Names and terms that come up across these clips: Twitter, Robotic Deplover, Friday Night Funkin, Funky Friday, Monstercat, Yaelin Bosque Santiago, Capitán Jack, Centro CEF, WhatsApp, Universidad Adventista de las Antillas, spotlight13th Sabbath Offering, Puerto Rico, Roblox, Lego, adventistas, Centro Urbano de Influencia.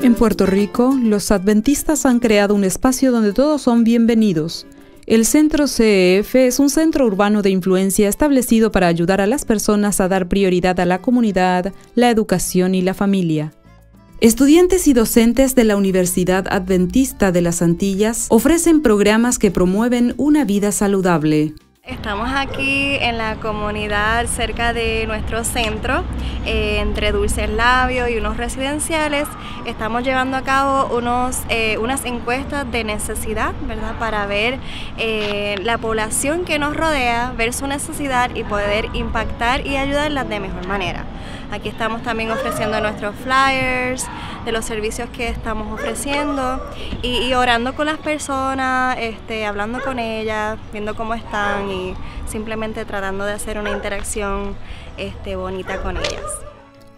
En Puerto Rico, los adventistas han creado un espacio donde todos son bienvenidos. El Centro CEF es un centro urbano de influencia establecido para ayudar a las personas a dar prioridad a la comunidad, la educación y la familia. Estudiantes y docentes de la Universidad Adventista de las Antillas ofrecen programas que promueven una vida saludable. Estamos aquí en la comunidad cerca de nuestro centro, entre Dulces Labios y unos residenciales. Estamos llevando a cabo unas encuestas de necesidad, ¿verdad? Para ver la población que nos rodea, ver su necesidad y poder impactar y ayudarlas de mejor manera. Aquí estamos también ofreciendo nuestros flyers de los servicios que estamos ofreciendo y orando con las personas, hablando con ellas, viendo cómo están y simplemente tratando de hacer una interacción bonita con ellas.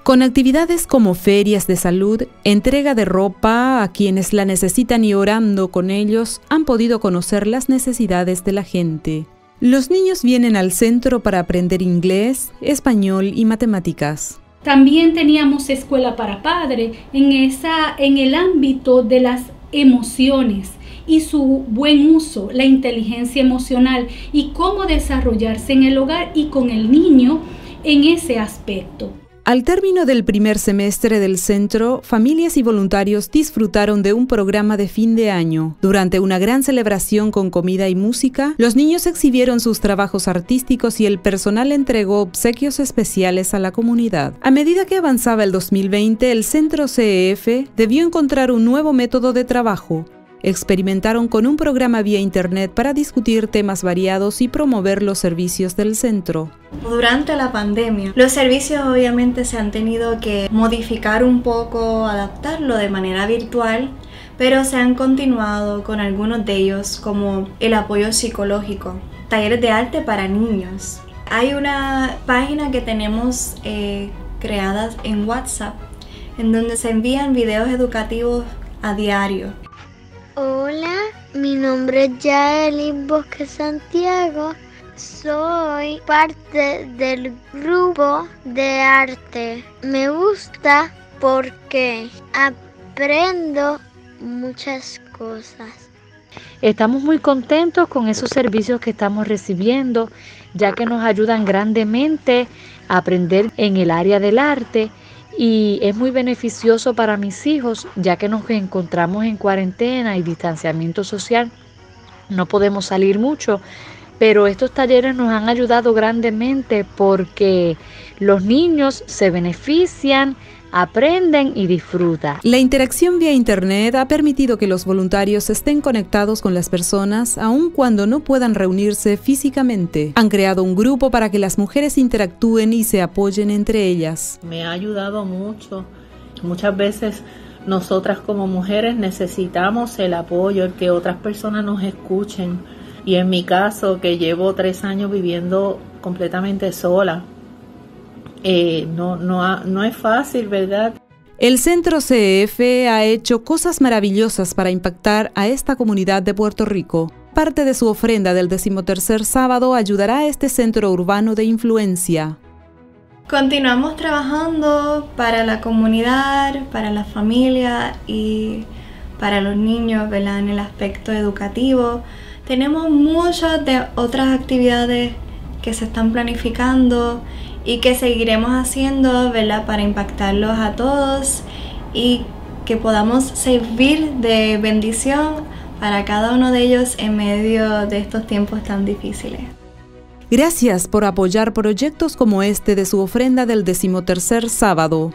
Con actividades como ferias de salud, entrega de ropa a quienes la necesitan y orando con ellos, han podido conocer las necesidades de la gente. Los niños vienen al centro para aprender inglés, español y matemáticas. También teníamos escuela para padres en el ámbito de las emociones y su buen uso, la inteligencia emocional y cómo desarrollarse en el hogar y con el niño en ese aspecto. Al término del primer semestre del centro, familias y voluntarios disfrutaron de un programa de fin de año. Durante una gran celebración con comida y música, los niños exhibieron sus trabajos artísticos y el personal entregó obsequios especiales a la comunidad. A medida que avanzaba el 2020, el Centro CEF debió encontrar un nuevo método de trabajo. Experimentaron con un programa vía internet para discutir temas variados y promover los servicios del centro. Durante la pandemia, los servicios obviamente se han tenido que modificar un poco, adaptarlo de manera virtual, pero se han continuado con algunos de ellos como el apoyo psicológico, talleres de arte para niños. Hay una página que tenemos creada en WhatsApp, en donde se envían videos educativos a diario. Hola, mi nombre es Yaelin Bosque Santiago, soy parte del grupo de arte. Me gusta porque aprendo muchas cosas. Estamos muy contentos con esos servicios que estamos recibiendo, ya que nos ayudan grandemente a aprender en el área del arte. Y es muy beneficioso para mis hijos, ya que nos encontramos en cuarentena y distanciamiento social. No podemos salir mucho, pero estos talleres nos han ayudado grandemente porque los niños se benefician, aprenden y disfrutan. La interacción vía internet ha permitido que los voluntarios estén conectados con las personas aun cuando no puedan reunirse físicamente. Han creado un grupo para que las mujeres interactúen y se apoyen entre ellas. Me ha ayudado mucho. Muchas veces nosotras como mujeres necesitamos el apoyo, el que otras personas nos escuchen. Y en mi caso, que llevo 3 años viviendo completamente sola, no es fácil, ¿verdad? El Centro CEF ha hecho cosas maravillosas para impactar a esta comunidad de Puerto Rico. Parte de su ofrenda del 13º sábado ayudará a este centro urbano de influencia. Continuamos trabajando para la comunidad, para la familia y para los niños, ¿verdad? En el aspecto educativo. Tenemos muchas de otras actividades que se están planificando y que seguiremos haciendo, ¿verdad? Para impactarlos a todos y que podamos servir de bendición para cada uno de ellos en medio de estos tiempos tan difíciles. Gracias por apoyar proyectos como este de su ofrenda del 13º sábado.